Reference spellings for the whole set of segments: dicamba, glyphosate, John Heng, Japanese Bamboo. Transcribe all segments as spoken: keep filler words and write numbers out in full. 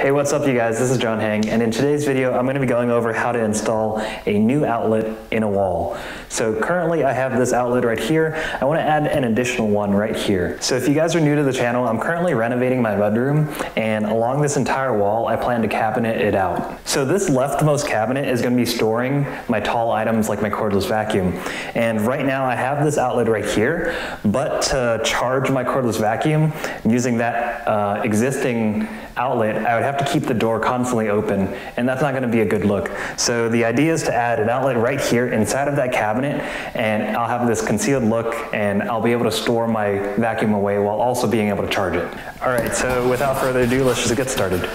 Hey, what's up you guys? This is John Heng, and in today's video I'm going to be going over how to install a new outlet in a wall. So currently I have this outlet right here. I want to add an additional one right here. So if you guys are new to the channel, I'm currently renovating my bedroom, and along this entire wall I plan to cabinet it out. So this leftmost cabinet is going to be storing my tall items like my cordless vacuum. And right now I have this outlet right here, but to charge my cordless vacuum using that uh, existing outlet, I would have to keep the door constantly open, and that's not going to be a good look. So the idea is to add an outlet right here inside of that cabinet, and I'll have this concealed look, and I'll be able to store my vacuum away while also being able to charge it. All right, so without further ado, let's just get started.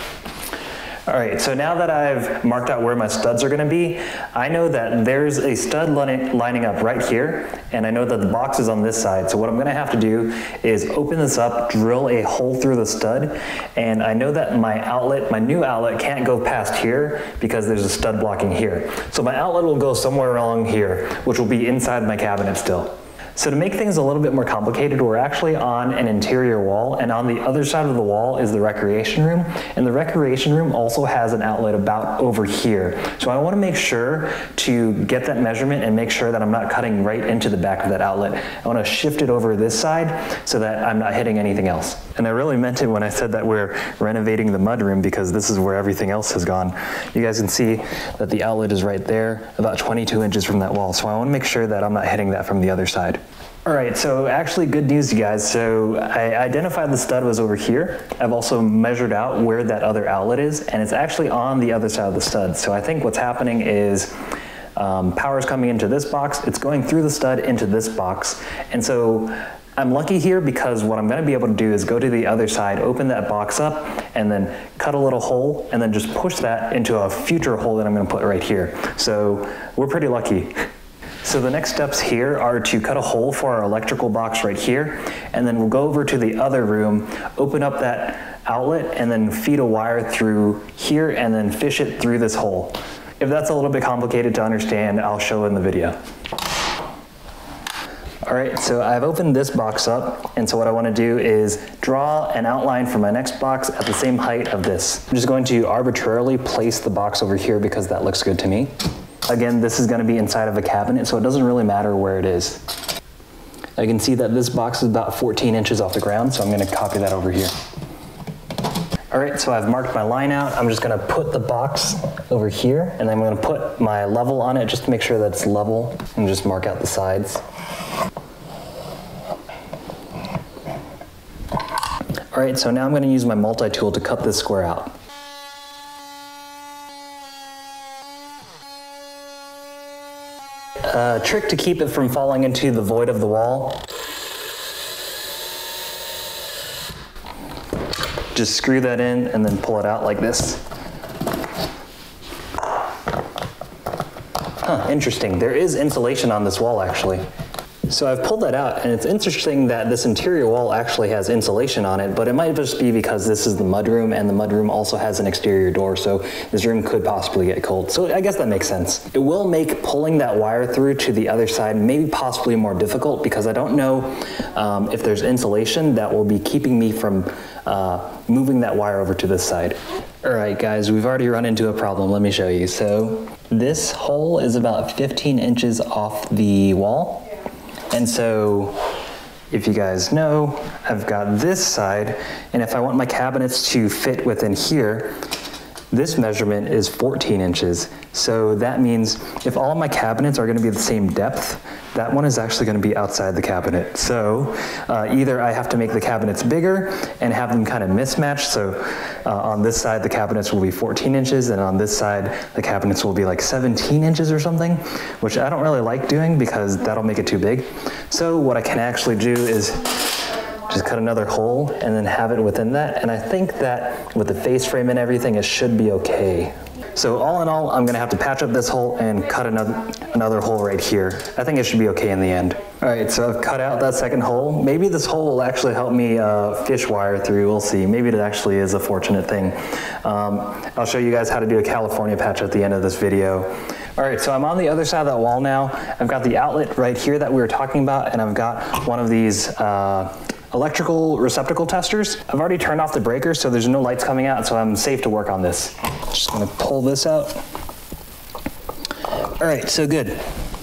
All right, so now that I've marked out where my studs are gonna be, I know that there's a stud lining up right here, and I know that the box is on this side. So what I'm gonna have to do is open this up, drill a hole through the stud, and I know that my outlet, my new outlet can't go past here because there's a stud blocking here. So my outlet will go somewhere along here, which will be inside my cabinet still. So to make things a little bit more complicated, we're actually on an interior wall, and on the other side of the wall is the recreation room, and the recreation room also has an outlet about over here. So I want to make sure to get that measurement and make sure that I'm not cutting right into the back of that outlet. I want to shift it over this side so that I'm not hitting anything else. And I really meant it when I said that we're renovating the mudroom, because this is where everything else has gone. You guys can see that the outlet is right there, about twenty-two inches from that wall. So I want to make sure that I'm not hitting that from the other side. All right, so actually good news you guys. So I identified the stud was over here. I've also measured out where that other outlet is, and it's actually on the other side of the stud. So I think what's happening is um, power is coming into this box, it's going through the stud into this box. And so I'm lucky here, because what I'm gonna be able to do is go to the other side, open that box up, and then cut a little hole, and then just push that into a future hole that I'm gonna put right here. So we're pretty lucky. So the next steps here are to cut a hole for our electrical box right here, and then we'll go over to the other room, open up that outlet, and then feed a wire through here, and then fish it through this hole. If that's a little bit complicated to understand, I'll show in the video. All right, so I've opened this box up, and so what I want to do is draw an outline for my next box at the same height of this. I'm just going to arbitrarily place the box over here because that looks good to me. Again, this is going to be inside of a cabinet, so it doesn't really matter where it is. I can see that this box is about fourteen inches off the ground, so I'm going to copy that over here. All right, so I've marked my line out. I'm just going to put the box over here, and I'm going to put my level on it just to make sure that it's level, and just mark out the sides. All right, so now I'm gonna use my multi-tool to cut this square out. A trick to keep it from falling into the void of the wall. Just screw that in and then pull it out like this. Huh, interesting. There is insulation on this wall actually. So I've pulled that out, and it's interesting that this interior wall actually has insulation on it, but it might just be because this is the mudroom, and the mudroom also has an exterior door, so this room could possibly get cold. So I guess that makes sense. It will make pulling that wire through to the other side maybe possibly more difficult, because I don't know um, if there's insulation that will be keeping me from uh, moving that wire over to this side. All right, guys, we've already run into a problem. Let me show you. So this hole is about fifteen inches off the wall. And so, if you guys know, I've got this side, and if I want my cabinets to fit within here, this measurement is fourteen inches. So that means if all my cabinets are gonna be the same depth, that one is actually gonna be outside the cabinet. So uh, either I have to make the cabinets bigger and have them kind of mismatched. So uh, on this side, the cabinets will be fourteen inches, and on this side, the cabinets will be like seventeen inches or something, which I don't really like doing because that'll make it too big. So what I can actually do is just cut another hole and then have it within that. And I think that with the face frame and everything, it should be okay. So all in all, I'm gonna have to patch up this hole and cut another another hole right here. I think it should be okay in the end. All right, so I've cut out that second hole. Maybe this hole will actually help me uh, fish wire through, we'll see. Maybe it actually is a fortunate thing. Um, I'll show you guys how to do a California patch at the end of this video. All right, so I'm on the other side of that wall now. I've got the outlet right here that we were talking about, and I've got one of these uh, electrical receptacle testers. I've already turned off the breaker, so there's no lights coming out, so I'm safe to work on this. Just gonna pull this out. All right, so good.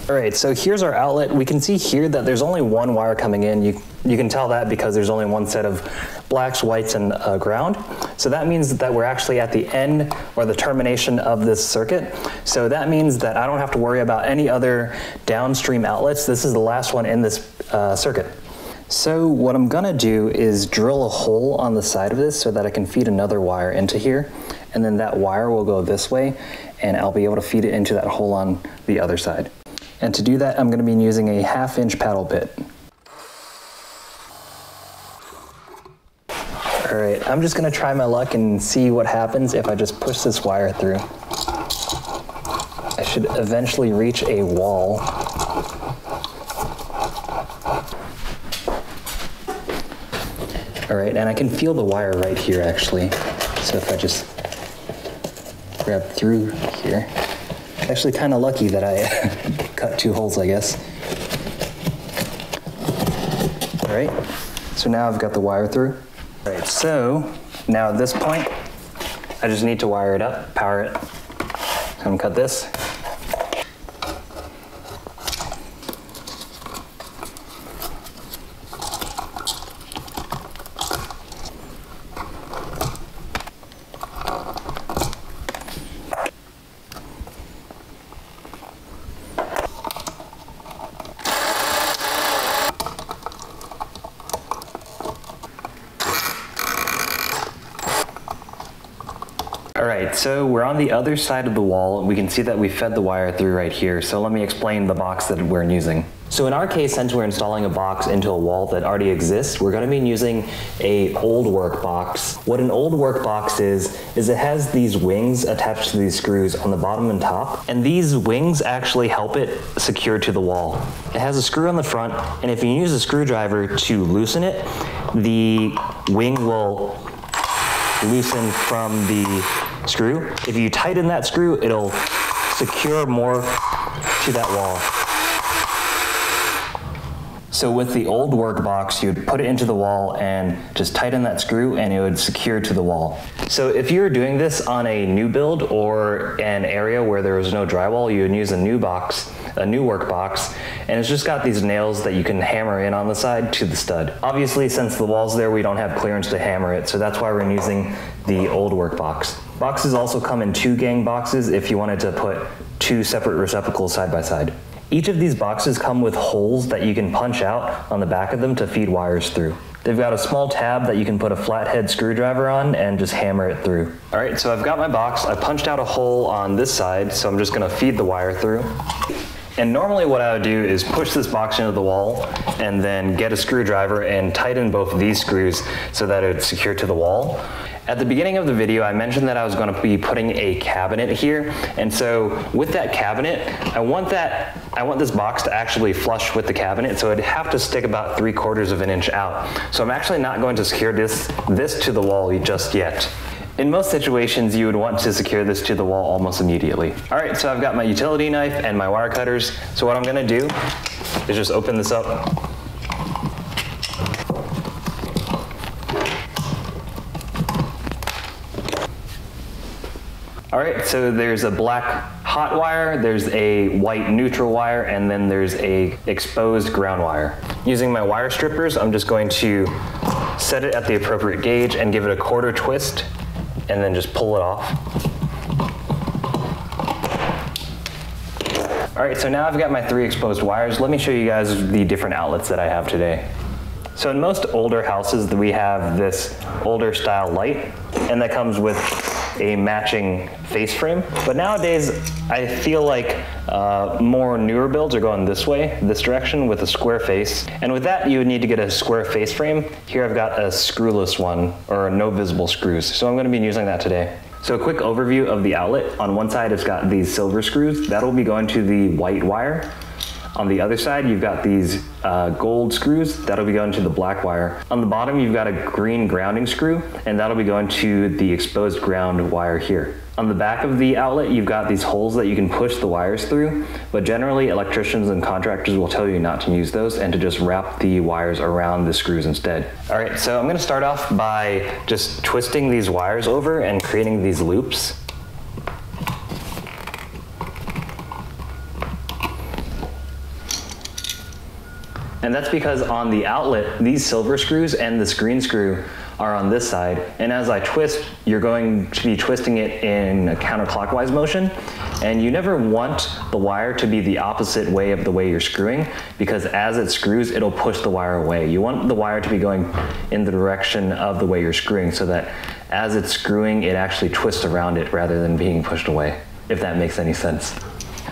All right, so here's our outlet. We can see here that there's only one wire coming in. You, you can tell that because there's only one set of blacks, whites, and uh, ground. So that means that we're actually at the end or the termination of this circuit. So that means that I don't have to worry about any other downstream outlets. This is the last one in this uh, circuit. So what I'm gonna do is drill a hole on the side of this so that I can feed another wire into here. And then that wire will go this way and I'll be able to feed it into that hole on the other side. And to do that, I'm gonna be using a half inch paddle bit. All right, I'm just gonna try my luck and see what happens if I just push this wire through. I should eventually reach a wall. All right, and I can feel the wire right here actually. So if I just grab through here, actually kind of lucky that I cut two holes, I guess. All right, so now I've got the wire through. All right, so now at this point, I just need to wire it up, power it. So I'm gonna cut this. All right, so we're on the other side of the wall. We can see that we fed the wire through right here. So let me explain the box that we're using. So in our case, since we're installing a box into a wall that already exists, we're gonna be using a old work box. What an old work box is, is it has these wings attached to these screws on the bottom and top, and these wings actually help it secure to the wall. It has a screw on the front, and if you use a screwdriver to loosen it, the wing will loosen from the screw. If you tighten that screw, it'll secure more to that wall. So with the old work box, you'd put it into the wall and just tighten that screw and it would secure to the wall. So if you were doing this on a new build or an area where there was no drywall, you would use a new box, a new work box, and it's just got these nails that you can hammer in on the side to the stud. Obviously, since the wall's there, we don't have clearance to hammer it, so that's why we're using the old work box. Boxes also come in two gang boxes if you wanted to put two separate receptacles side by side. Each of these boxes come with holes that you can punch out on the back of them to feed wires through. They've got a small tab that you can put a flathead screwdriver on and just hammer it through. All right, so I've got my box. I punched out a hole on this side, so I'm just gonna feed the wire through. And normally what I would do is push this box into the wall and then get a screwdriver and tighten both of these screws so that it would secure to the wall. At the beginning of the video, I mentioned that I was going to be putting a cabinet here, and so with that cabinet, I want that I want this box to actually flush with the cabinet, so it'd have to stick about three quarters of an inch out. So I'm actually not going to secure this this to the wall just yet. In most situations, you would want to secure this to the wall almost immediately. All right, so I've got my utility knife and my wire cutters. So what I'm going to do is just open this up. All right, so there's a black hot wire, there's a white neutral wire, and then there's a exposed ground wire. Using my wire strippers, I'm just going to set it at the appropriate gauge and give it a quarter twist, and then just pull it off. All right, so now I've got my three exposed wires. Let me show you guys the different outlets that I have today. So in most older houses, we have this older style light, and that comes with a matching face frame. But nowadays, I feel like uh, more newer builds are going this way, this direction, with a square face. And with that, you would need to get a square face frame. Here I've got a screwless one, or no visible screws. So I'm gonna be using that today. So a quick overview of the outlet. On one side, it's got these silver screws. That'll be going to the white wire. On the other side, you've got these uh, gold screws that'll be going to the black wire. On the bottom, you've got a green grounding screw, and that'll be going to the exposed ground wire here. On the back of the outlet, you've got these holes that you can push the wires through, but generally electricians and contractors will tell you not to use those and to just wrap the wires around the screws instead. All right, so I'm gonna start off by just twisting these wires over and creating these loops. And that's because on the outlet, these silver screws and this green screw are on this side. And as I twist, you're going to be twisting it in a counterclockwise motion. And you never want the wire to be the opposite way of the way you're screwing, because as it screws, it'll push the wire away. You want the wire to be going in the direction of the way you're screwing, so that as it's screwing, it actually twists around it rather than being pushed away, if that makes any sense.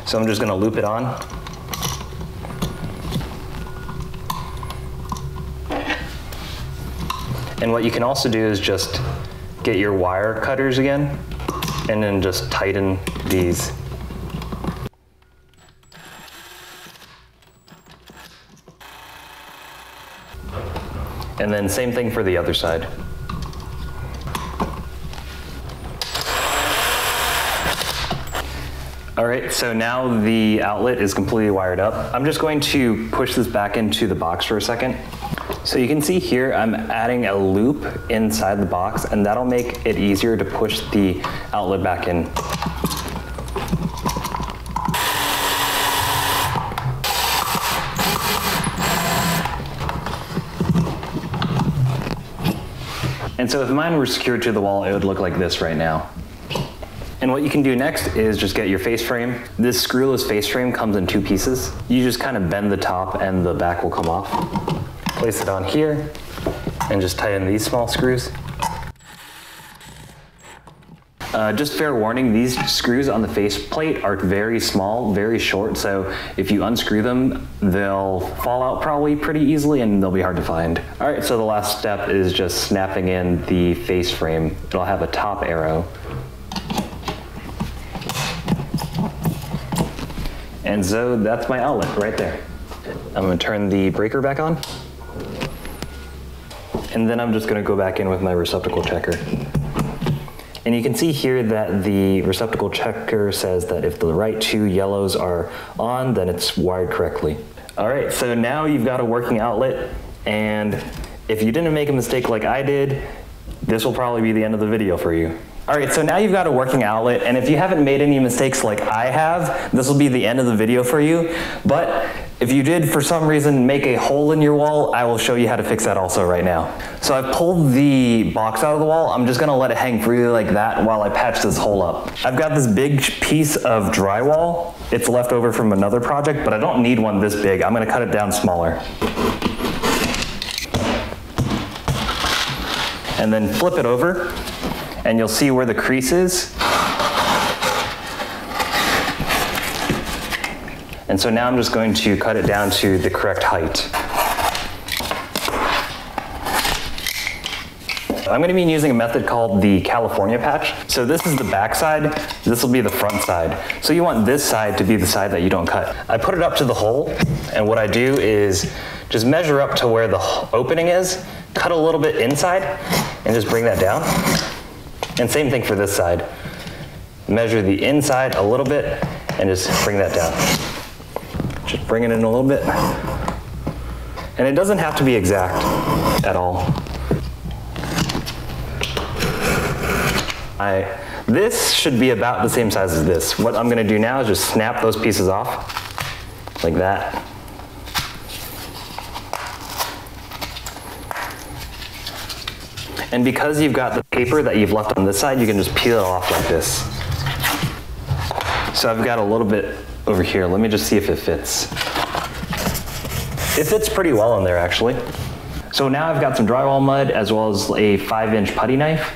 So I'm just gonna loop it on. And what you can also do is just get your wire cutters again, and then just tighten these. And then same thing for the other side. All right, so now the outlet is completely wired up. I'm just going to push this back into the box for a second. So you can see here, I'm adding a loop inside the box, and that'll make it easier to push the outlet back in. And so if mine were secured to the wall, it would look like this right now. And what you can do next is just get your face frame. This screwless face frame comes in two pieces. You just kind of bend the top and the back will come off. Place it on here and just tighten these small screws. Uh, just fair warning, these screws on the face plate are very small, very short, so if you unscrew them, they'll fall out probably pretty easily and they'll be hard to find. All right, so the last step is just snapping in the face frame. It'll have a top arrow. And so that's my outlet right there. I'm gonna turn the breaker back on. And then I'm just gonna go back in with my receptacle checker. And you can see here that the receptacle checker says that if the right two yellows are on, then it's wired correctly. All right, so now you've got a working outlet, and if you didn't make a mistake like I did, this will probably be the end of the video for you. All right, so now you've got a working outlet, and if you haven't made any mistakes like I have, this will be the end of the video for you. But if you did, for some reason, make a hole in your wall, I will show you how to fix that also right now. So I've pulled the box out of the wall. I'm just gonna let it hang freely like that while I patch this hole up. I've got this big piece of drywall. It's left over from another project, but I don't need one this big. I'm gonna cut it down smaller. And then flip it over, and you'll see where the crease is. And so now I'm just going to cut it down to the correct height. I'm gonna be using a method called the California patch. So this is the back side, this will be the front side. So you want this side to be the side that you don't cut. I put it up to the hole, and what I do is just measure up to where the opening is, cut a little bit inside, and just bring that down. And same thing for this side. Measure the inside a little bit, and just bring that down. Just bring it in a little bit. And it doesn't have to be exact at all. I, this should be about the same size as this. What I'm gonna do now is just snap those pieces off, like that. And because you've got the paper that you've left on this side, you can just peel it off like this. So I've got a little bit over here. Let me just see if it fits. It fits pretty well in there, actually. So now I've got some drywall mud as well as a five inch putty knife.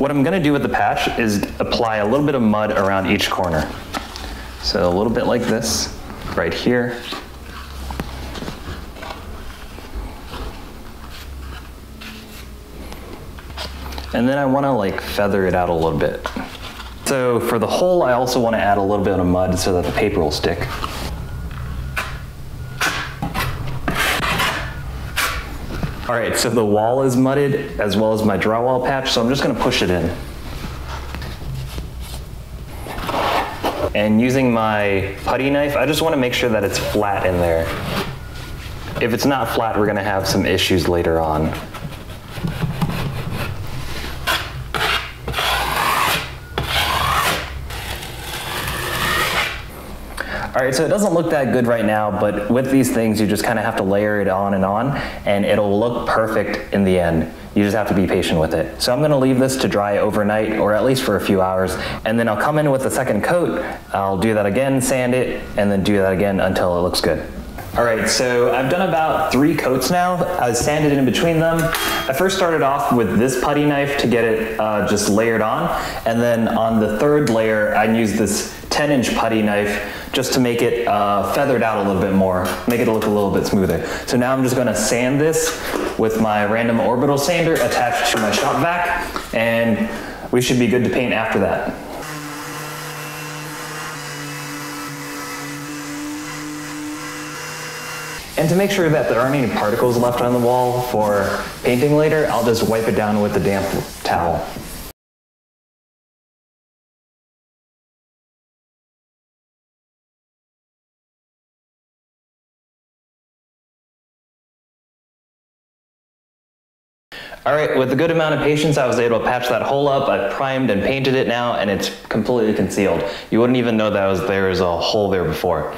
What I'm gonna do with the patch is apply a little bit of mud around each corner. So a little bit like this, right here. And then I wanna like feather it out a little bit. So for the hole, I also want to add a little bit of mud so that the paper will stick. All right, so the wall is mudded as well as my drywall patch, so I'm just gonna push it in. And using my putty knife, I just wanna make sure that it's flat in there. If it's not flat, we're gonna have some issues later on. All right, so it doesn't look that good right now, but with these things, you just kind of have to layer it on and on, and it'll look perfect in the end. You just have to be patient with it. So I'm gonna leave this to dry overnight, or at least for a few hours, and then I'll come in with a second coat. I'll do that again, sand it, and then do that again until it looks good. All right, so I've done about three coats now. I sanded in between them. I first started off with this putty knife to get it uh, just layered on. And then on the third layer, I used this ten inch putty knife just to make it uh, feathered out a little bit more, make it look a little bit smoother. So now I'm just gonna sand this with my random orbital sander attached to my shop vac, and we should be good to paint after that. And to make sure that there aren't any particles left on the wall for painting later, I'll just wipe it down with a damp towel. All right, with a good amount of patience, I was able to patch that hole up. I primed and painted it now, and it's completely concealed. You wouldn't even know that was there was a hole there before.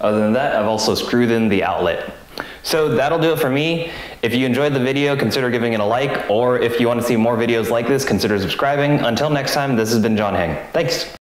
Other than that, I've also screwed in the outlet. So that'll do it for me. If you enjoyed the video, consider giving it a like, or if you want to see more videos like this, consider subscribing. Until next time, this has been John Heng. Thanks.